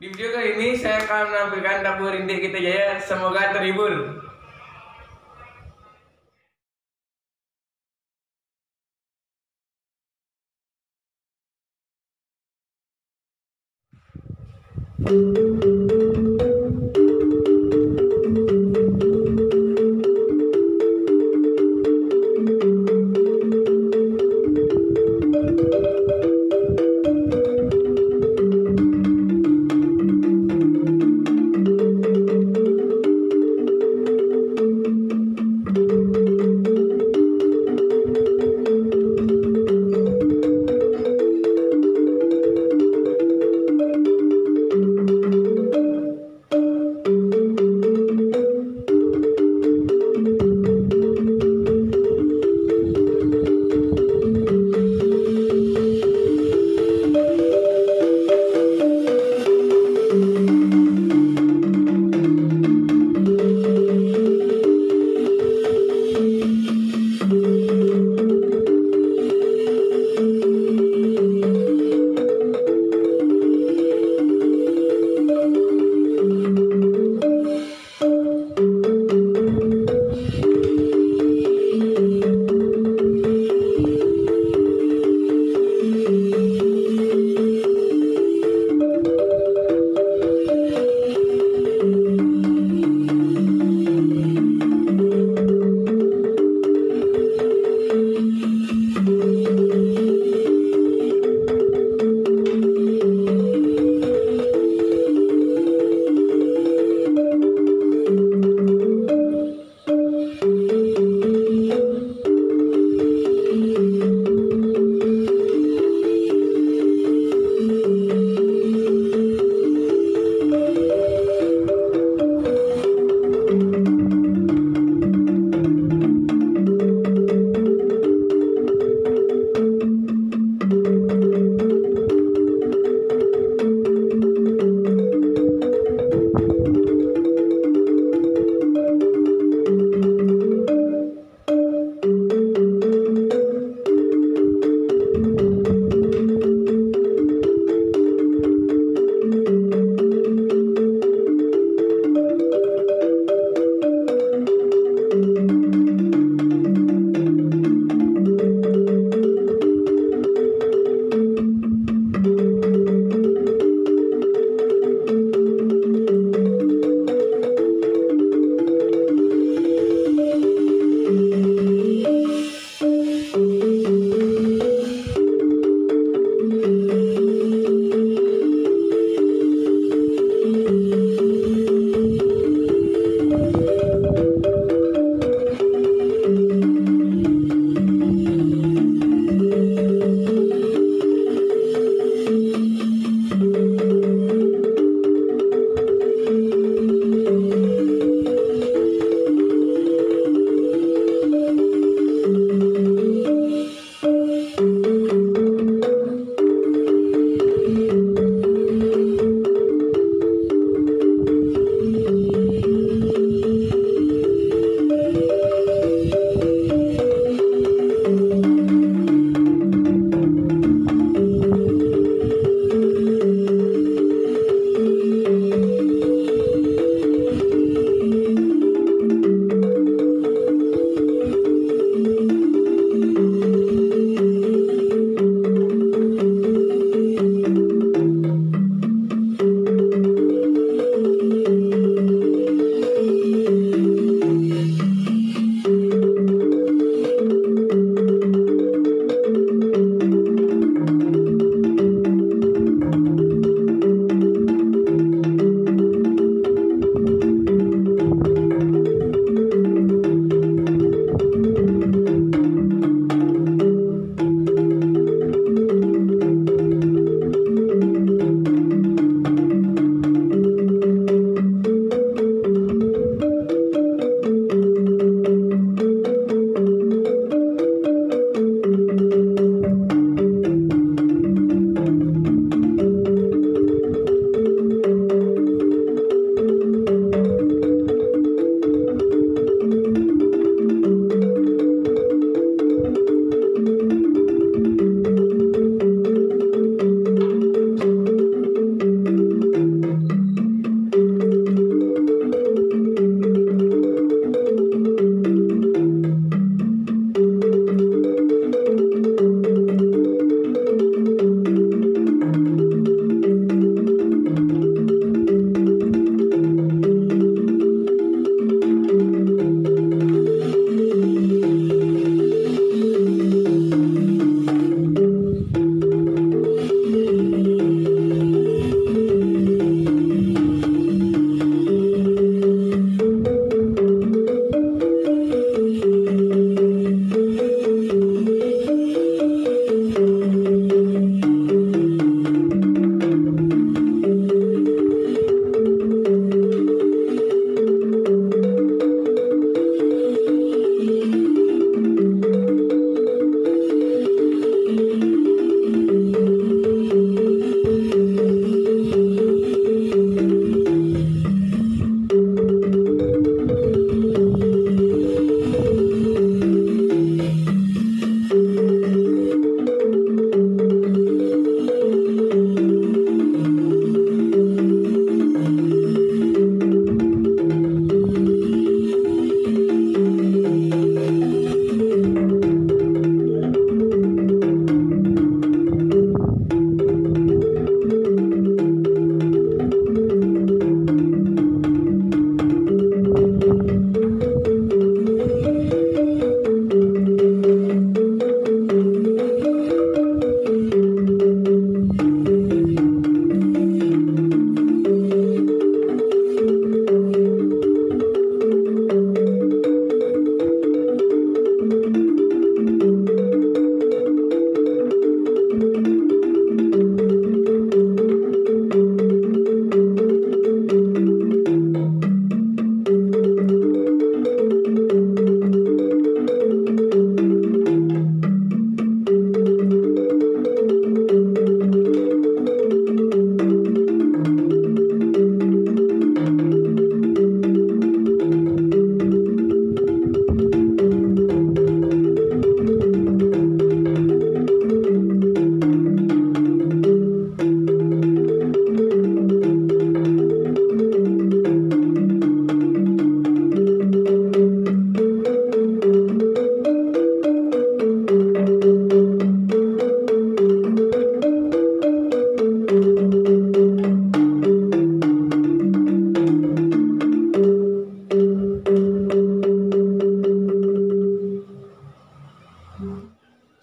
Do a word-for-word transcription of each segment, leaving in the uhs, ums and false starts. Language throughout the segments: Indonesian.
Di video kali ini saya akan menampilkan dapur rintik kita jaya. Semoga terhibur. Thank you.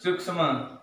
सूक्ष्म